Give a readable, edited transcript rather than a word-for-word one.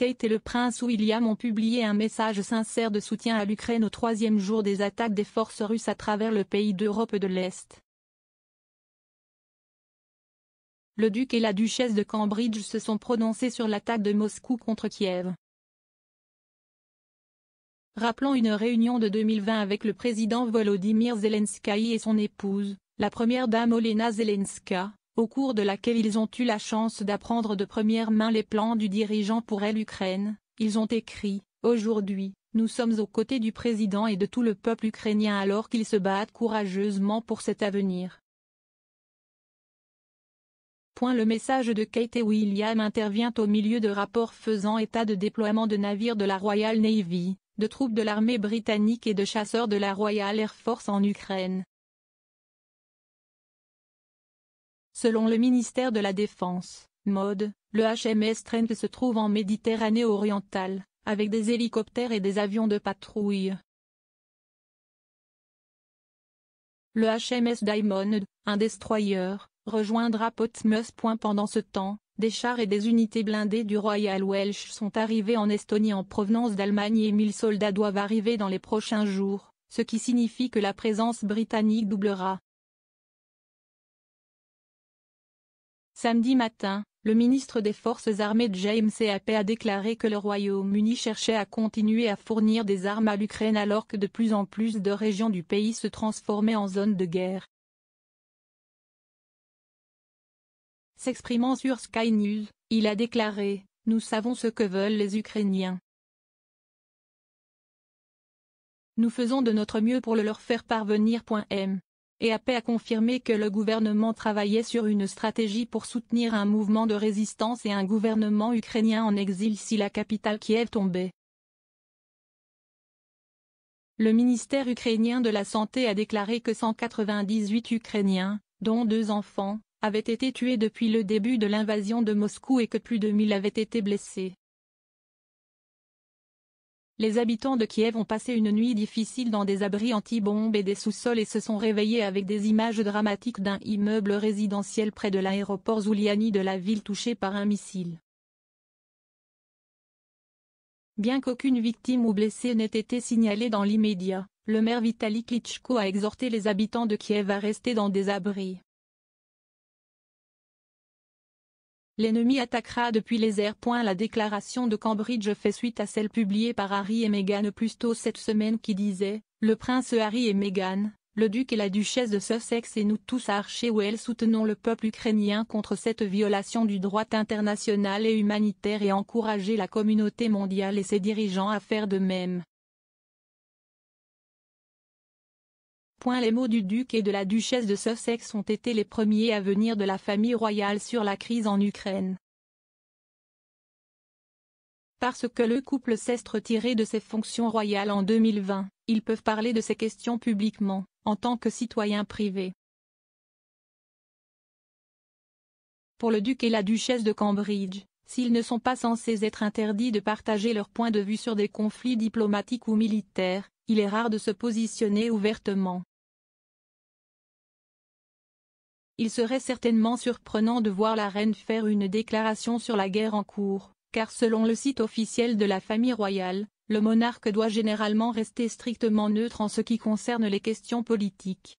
Kate et le prince William ont publié un message sincère de soutien à l'Ukraine au troisième jour des attaques des forces russes à travers le pays d'Europe de l'Est. Le duc et la duchesse de Cambridge se sont prononcés sur l'attaque de Moscou contre Kiev. Rappelant une réunion de 2020 avec le président Volodymyr Zelensky et son épouse, la première dame Olena Zelenska, au cours de laquelle ils ont eu la chance d'apprendre de première main les plans du dirigeant pour l'Ukraine, ils ont écrit « Aujourd'hui, nous sommes aux côtés du président et de tout le peuple ukrainien alors qu'ils se battent courageusement pour cet avenir. » Le message de Kate et William intervient au milieu de rapports faisant état de déploiement de navires de la Royal Navy, de troupes de l'armée britannique et de chasseurs de la Royal Air Force en Ukraine. Selon le ministère de la Défense, MOD, le HMS Trent se trouve en Méditerranée orientale, avec des hélicoptères et des avions de patrouille. Le HMS Diamond, un destroyer, rejoindra Portsmouth. Pendant ce temps, des chars et des unités blindées du Royal Welsh sont arrivés en Estonie en provenance d'Allemagne et 1000 soldats doivent arriver dans les prochains jours, ce qui signifie que la présence britannique doublera. Samedi matin, le ministre des Forces armées James Heappey a déclaré que le Royaume-Uni cherchait à continuer à fournir des armes à l'Ukraine alors que de plus en plus de régions du pays se transformaient en zone de guerre. S'exprimant sur Sky News, il a déclaré « Nous savons ce que veulent les Ukrainiens. Nous faisons de notre mieux pour le leur faire parvenir. » Heappey a confirmé que le gouvernement travaillait sur une stratégie pour soutenir un mouvement de résistance et un gouvernement ukrainien en exil si la capitale Kiev tombait. Le ministère ukrainien de la Santé a déclaré que 198 Ukrainiens, dont 2 enfants, avaient été tués depuis le début de l'invasion de Moscou et que plus de 1000 avaient été blessés. Les habitants de Kiev ont passé une nuit difficile dans des abris anti-bombes et des sous-sols et se sont réveillés avec des images dramatiques d'un immeuble résidentiel près de l'aéroport Zouliani de la ville touchée par un missile. Bien qu'aucune victime ou blessée n'ait été signalée dans l'immédiat, le maire Vitaly Klitschko a exhorté les habitants de Kiev à rester dans des abris. L'ennemi attaquera depuis les airs. La déclaration de Cambridge fait suite à celle publiée par Harry et Meghan plus tôt cette semaine qui disait « Le prince Harry et Meghan, le duc et la duchesse de Sussex et nous tous à Archewell soutenons le peuple ukrainien contre cette violation du droit international et humanitaire et encourager la communauté mondiale et ses dirigeants à faire de même. » Les mots du duc et de la duchesse de Sussex ont été les premiers à venir de la famille royale sur la crise en Ukraine. Parce que le couple s'est retiré de ses fonctions royales en 2020, ils peuvent parler de ces questions publiquement, en tant que citoyens privés. Pour le duc et la duchesse de Cambridge, s'ils ne sont pas censés être interdits de partager leur point de vue sur des conflits diplomatiques ou militaires, il est rare de se positionner ouvertement. Il serait certainement surprenant de voir la reine faire une déclaration sur la guerre en cours, car selon le site officiel de la famille royale, le monarque doit généralement rester strictement neutre en ce qui concerne les questions politiques.